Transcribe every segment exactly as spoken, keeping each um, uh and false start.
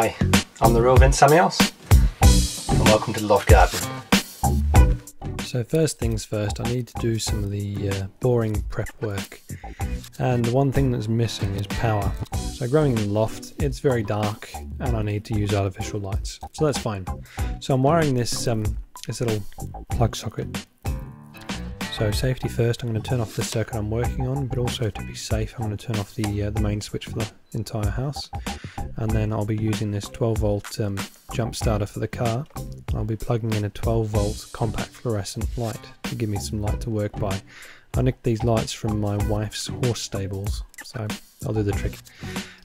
Hi, I'm the real Vince Samios, and welcome to The Loft Garden. So first things first, I need to do some of the uh, boring prep work, and the one thing that's missing is power. So growing in the loft, it's very dark, and I need to use artificial lights, so that's fine. So I'm wiring this, um, this little plug socket. So safety first, I'm going to turn off the circuit I'm working on, but also to be safe I'm going to turn off the uh, the main switch for the entire house. And then I'll be using this twelve volt um, jump starter for the car. I'll be plugging in a twelve volt compact fluorescent light to give me some light to work by. I nicked these lights from my wife's horse stables, so I'll do the trick.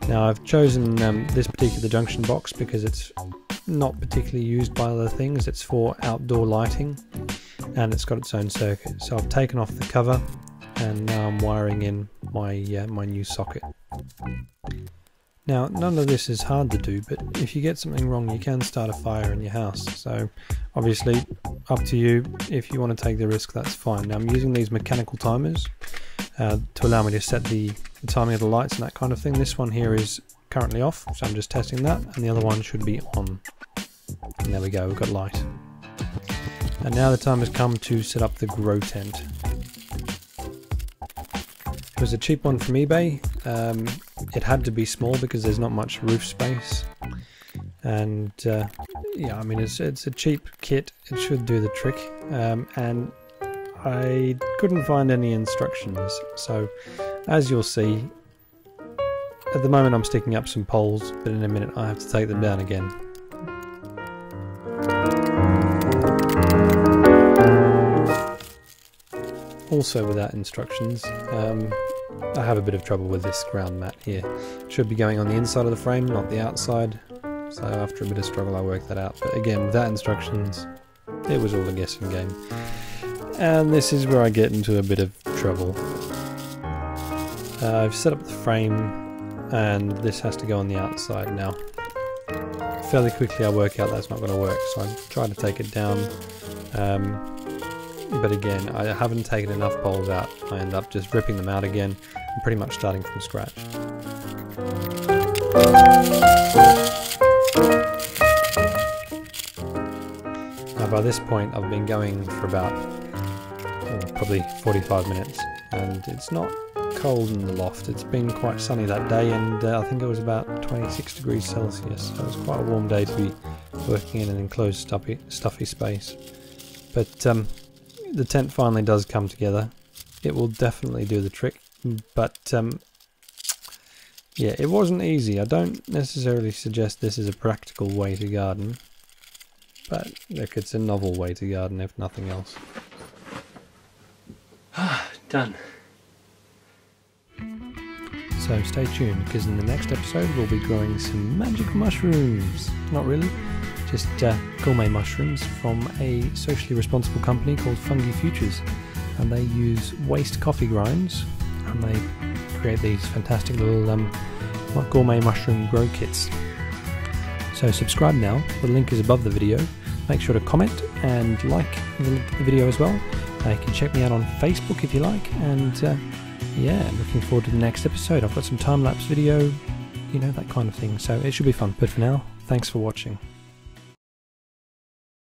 Now I've chosen um, this particular junction box because it's not particularly used by other things, it's for outdoor lighting. And it's got its own circuit, so I've taken off the cover and now I'm wiring in my uh, my new socket. Now none of this is hard to do, but if you get something wrong you can start a fire in your house, so obviously up to you. If you want to take the risk, that's fine. Now I'm using these mechanical timers uh, to allow me to set the, the timing of the lights and that kind of thing. This one here is currently off, so I'm just testing that, and the other one should be on, and there we go, we've got light. And now the time has come to set up the grow tent. It was a cheap one from eBay. Um, it had to be small because there's not much roof space. And uh, yeah, I mean, it's, it's a cheap kit. It should do the trick. Um, and I couldn't find any instructions. So as you'll see, at the moment I'm sticking up some poles, but in a minute I have to take them down again. Also without instructions, um, I have a bit of trouble with this ground mat here. It should be going on the inside of the frame, not the outside, so after a bit of struggle I worked that out, but again without instructions it was all a guessing game. And this is where I get into a bit of trouble. Uh, I've set up the frame and this has to go on the outside now. Fairly quickly I work out that's not going to work, so I try to take it down. Um, But again, I haven't taken enough poles out. I end up just ripping them out again and pretty much starting from scratch. Now by this point I've been going for about oh, probably forty-five minutes, and it's not cold in the loft. It's been quite sunny that day, and uh, I think it was about twenty-six degrees Celsius, so it was quite a warm day to be working in an enclosed stuffy, stuffy space. But um, the tent finally does come together. It will definitely do the trick, but um, yeah, it wasn't easy. I don't necessarily suggest this is a practical way to garden, but look, it's a novel way to garden if nothing else. Ah, done. So stay tuned, because in the next episode we'll be growing some magic mushrooms. Not really. Just uh, gourmet mushrooms from a socially responsible company called Fungi Futures, and they use waste coffee grinds and they create these fantastic little um, gourmet mushroom grow kits. So subscribe now, the link is above the video. Make sure to comment and like the video as well. Uh, you can check me out on Facebook if you like, and uh, yeah, looking forward to the next episode. I've got some time-lapse video, you know, that kind of thing, so it should be fun. But for now, thanks for watching.